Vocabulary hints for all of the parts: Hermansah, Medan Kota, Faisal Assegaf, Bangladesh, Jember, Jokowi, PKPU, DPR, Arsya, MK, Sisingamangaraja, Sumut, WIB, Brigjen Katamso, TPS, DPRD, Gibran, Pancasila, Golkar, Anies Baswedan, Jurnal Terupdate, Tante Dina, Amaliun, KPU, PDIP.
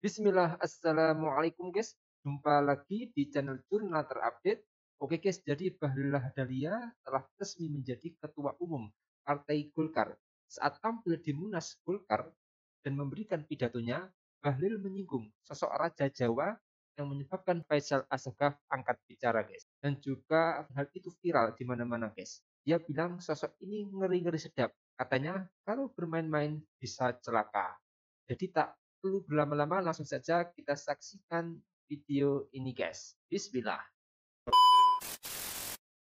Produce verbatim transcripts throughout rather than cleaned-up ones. Bismillah, assalamualaikum guys. Jumpa lagi di channel Jurnal Terupdate. Oke guys, jadi Bahlil Lahadalia telah resmi menjadi ketua umum Partai Golkar. Saat tampil di Munas Golkar dan memberikan pidatonya, Bahlil menyinggung sosok Raja Jawa yang menyebabkan Faisal Assegaf angkat bicara guys. Dan juga hal itu viral di mana-mana guys. Dia bilang sosok ini ngeri-ngeri sedap. Katanya kalau bermain-main bisa celaka. Jadi tak perlu berlama-lama, langsung saja kita saksikan video ini guys. Bismillah.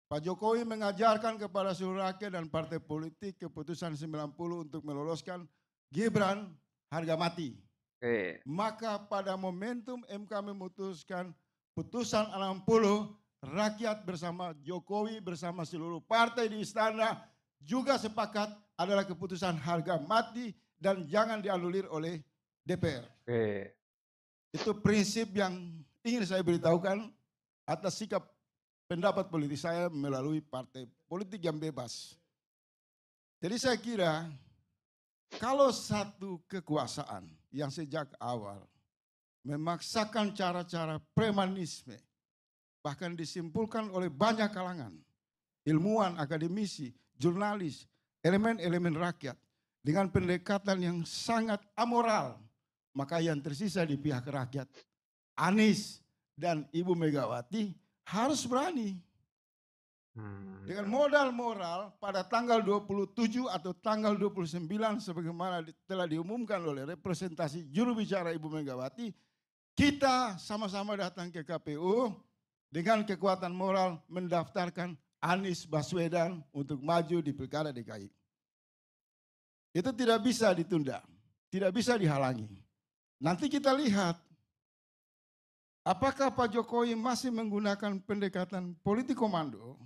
Pak Jokowi mengajarkan kepada seluruh rakyat dan partai politik keputusan sembilan puluh untuk meloloskan Gibran harga mati. Oke. Maka pada momentum M K memutuskan putusan enam puluh, rakyat bersama Jokowi bersama seluruh partai di istana juga sepakat adalah keputusan harga mati dan jangan dianulir oleh D P R. Oke. Itu prinsip yang ingin saya beritahukan atas sikap pendapat politik saya melalui partai politik yang bebas. Jadi saya kira kalau satu kekuasaan yang sejak awal memaksakan cara-cara premanisme, bahkan disimpulkan oleh banyak kalangan, ilmuwan, akademisi, jurnalis, elemen-elemen rakyat dengan pendekatan yang sangat amoral, maka yang tersisa di pihak rakyat, Anies dan Ibu Megawati harus berani. Hmm. Dengan modal moral pada tanggal dua puluh tujuh atau tanggal dua puluh sembilan sebagaimana telah diumumkan oleh representasi juru bicara Ibu Megawati, kita sama-sama datang ke K P U dengan kekuatan moral mendaftarkan Anies Baswedan untuk maju di Pilkada D K I. Itu tidak bisa ditunda, tidak bisa dihalangi. Nanti kita lihat apakah Pak Jokowi masih menggunakan pendekatan politik komando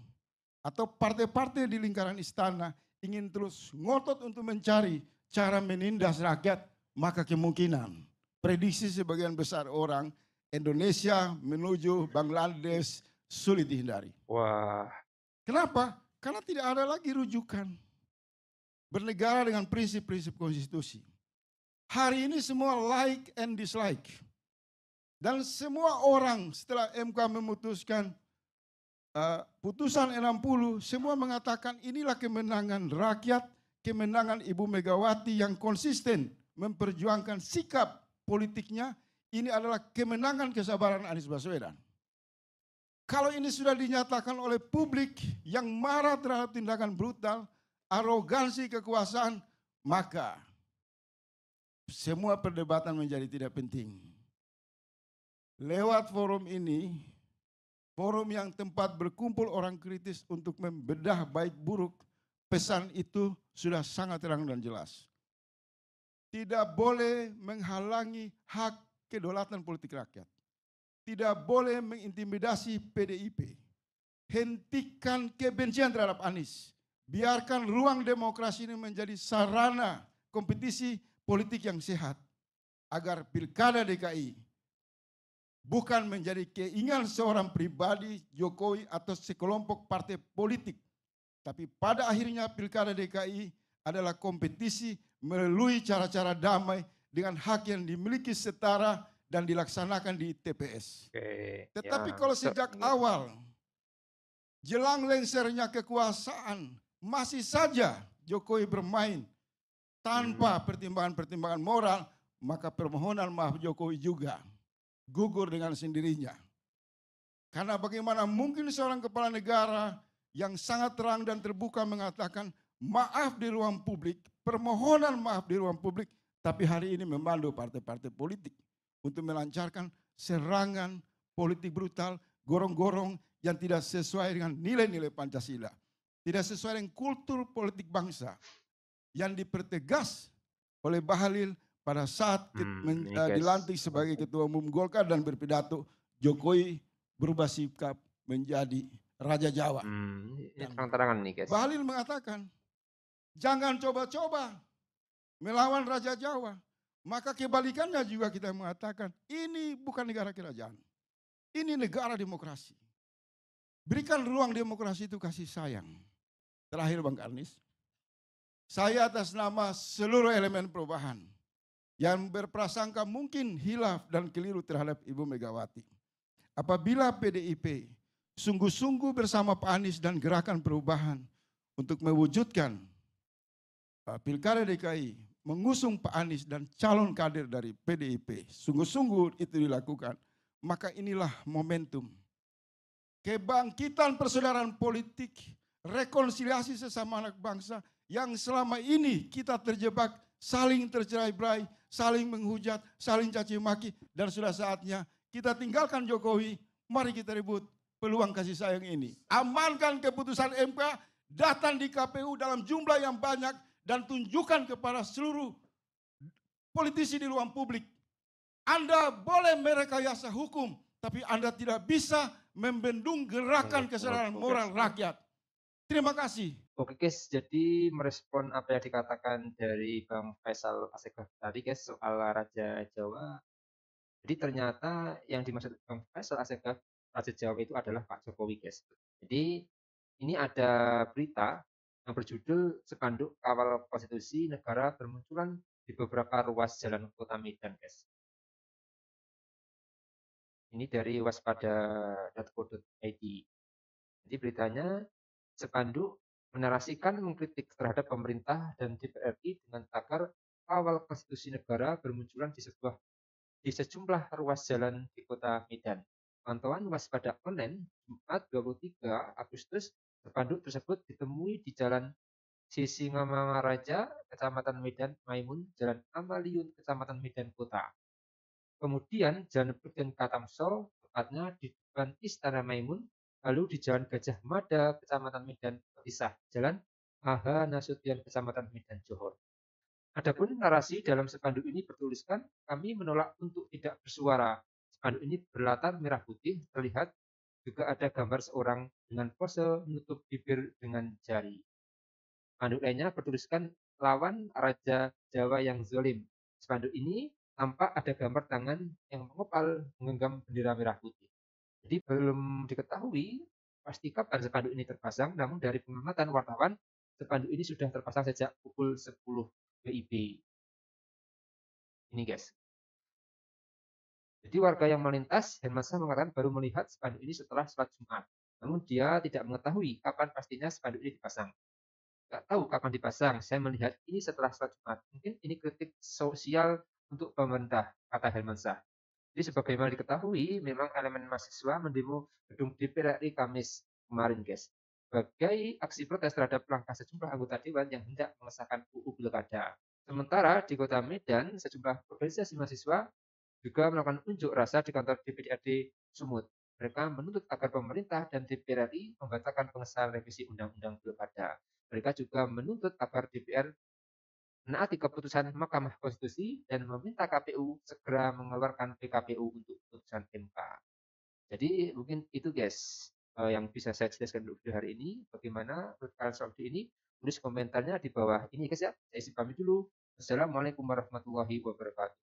atau partai-partai di lingkaran istana ingin terus ngotot untuk mencari cara menindas rakyat, maka kemungkinan prediksi sebagian besar orang Indonesia menuju Bangladesh sulit dihindari. Wah. Kenapa? Karena tidak ada lagi rujukan. Bernegara dengan prinsip-prinsip konstitusi. Hari ini semua like and dislike. Dan semua orang setelah M K memutuskan uh, putusan enam puluh, semua mengatakan inilah kemenangan rakyat, kemenangan Ibu Megawati yang konsisten memperjuangkan sikap politiknya. Ini adalah kemenangan kesabaran Anies Baswedan. Kalau ini sudah dinyatakan oleh publik yang marah terhadap tindakan brutal, arogansi kekuasaan, maka semua perdebatan menjadi tidak penting. Lewat forum ini, forum yang tempat berkumpul orang kritis untuk membedah baik buruk, pesan itu sudah sangat terang dan jelas. Tidak boleh menghalangi hak kedaulatan politik rakyat. Tidak boleh mengintimidasi P D I P. Hentikan kebencian terhadap Anies. Biarkan ruang demokrasi ini menjadi sarana kompetisi politik yang sehat. Agar Pilkada D K I bukan menjadi keinginan seorang pribadi Jokowi atau sekelompok partai politik. Tapi pada akhirnya Pilkada D K I adalah kompetisi melalui cara-cara damai dengan hak yang dimiliki setara dan dilaksanakan di T P S. Oke, tetapi ya, kalau sejak awal jelang lengsernya kekuasaan masih saja Jokowi bermain tanpa pertimbangan-pertimbangan hmm. moral, maka permohonan maaf Jokowi juga gugur dengan sendirinya. Karena bagaimana mungkin seorang kepala negara yang sangat terang dan terbuka mengatakan maaf di ruang publik, permohonan maaf di ruang publik, tapi hari ini memandu partai-partai politik untuk melancarkan serangan politik brutal, gorong-gorong yang tidak sesuai dengan nilai-nilai Pancasila. Tidak sesuai dengan kultur politik bangsa yang dipertegas oleh Bahlil pada saat hmm, uh, dilantik sebagai Ketua Umum Golkar dan berpidato, Jokowi berubah sikap menjadi Raja Jawa. Hmm, terang-terangan nih guys. Bahlil mengatakan, jangan coba-coba melawan Raja Jawa. Maka kebalikannya juga kita mengatakan, ini bukan negara kerajaan. Ini negara demokrasi. Berikan ruang demokrasi itu kasih sayang. Terakhir Bang Anies, saya atas nama seluruh elemen perubahan yang berprasangka mungkin hilaf dan keliru terhadap Ibu Megawati. Apabila P D I P sungguh-sungguh bersama Pak Anies dan Gerakan Perubahan untuk mewujudkan Pilkada D K I, mengusung Pak Anies dan calon kader dari P D I P, sungguh-sungguh itu dilakukan, maka inilah momentum kebangkitan persaudaraan politik, rekonsiliasi sesama anak bangsa yang selama ini kita terjebak, saling tercerai-berai, saling menghujat, saling caci maki, dan sudah saatnya kita tinggalkan Jokowi, mari kita rebut peluang kasih sayang ini. Amankan keputusan M K, datang di K P U dalam jumlah yang banyak, dan tunjukkan kepada seluruh politisi di ruang publik, Anda boleh merekayasa hukum, tapi Anda tidak bisa membendung gerakan kesadaran moral rakyat. Terima kasih. Oke guys, jadi merespon apa yang dikatakan dari Bang Faisal Assegaf tadi guys soal Raja Jawa. Jadi ternyata yang dimaksud Bang Faisal Assegaf Raja Jawa itu adalah Pak Jokowi guys. Jadi ini ada berita yang berjudul Spanduk Kawal Konstitusi Negara Bermunculan di Beberapa Ruas Jalan Kota Medan guys. Ini dari waspada dot co dot i d. Jadi beritanya Spanduk menarasikan mengkritik terhadap pemerintah dan D P R I dengan tagar kawal konstitusi negara bermunculan di sebuah di sejumlah ruas jalan di kota Medan. Pantauan waspada online Jumat dua puluh tiga Agustus, spanduk tersebut ditemui di Jalan Sisingamangaraja, Kecamatan Medan Maimun, Jalan Amaliun, Kecamatan Medan Kota. Kemudian Jalan Brigjen Katamso, tepatnya di depan Istana Maimun, lalu di Jalan Gajah Mada, Kecamatan Medan Isah, Jalan A H Nasution, Kecamatan Medan Johor. Adapun narasi dalam spanduk ini bertuliskan, kami menolak untuk tidak bersuara. Spanduk ini berlatar merah putih, terlihat juga ada gambar seorang dengan pose menutup bibir dengan jari. Spanduk lainnya bertuliskan, lawan Raja Jawa yang zolim. Spanduk ini tampak ada gambar tangan yang mengepal menggenggam bendera merah putih. Jadi belum diketahui pasti kapan spanduk ini terpasang, namun dari pengamatan wartawan, spanduk ini sudah terpasang sejak pukul sepuluh W I B. Ini guys. Jadi warga yang melintas, Hermansah mengatakan baru melihat spanduk ini setelah sholat Jumat. Namun dia tidak mengetahui kapan pastinya spanduk ini dipasang. Tidak tahu kapan dipasang, saya melihat ini setelah sholat Jumat. Mungkin ini kritik sosial untuk pemerintah, kata Hermansah. Jadi sebagaimana diketahui, memang elemen mahasiswa mendemo gedung D P R R I Kamis kemarin, guys. Sebagai aksi protes terhadap langkah sejumlah anggota Dewan yang hendak mengesahkan U U Pilkada. Sementara di kota Medan, sejumlah organisasi mahasiswa juga melakukan unjuk rasa di kantor D P D R D Sumut. Mereka menuntut agar pemerintah dan D P R R I membatalkan pengesahan revisi Undang-Undang Pilkada. Mereka juga menuntut agar D P R menaati keputusan Mahkamah Konstitusi dan meminta K P U segera mengeluarkan P K P U untuk keputusan M K. Jadi mungkin itu guys uh, yang bisa saya jelaskan untuk video hari ini. Bagaimana menurut kalian soal video ini? Tulis komentarnya di bawah. Ini guys ya, saya isi pamit dulu. Assalamualaikum warahmatullahi wabarakatuh.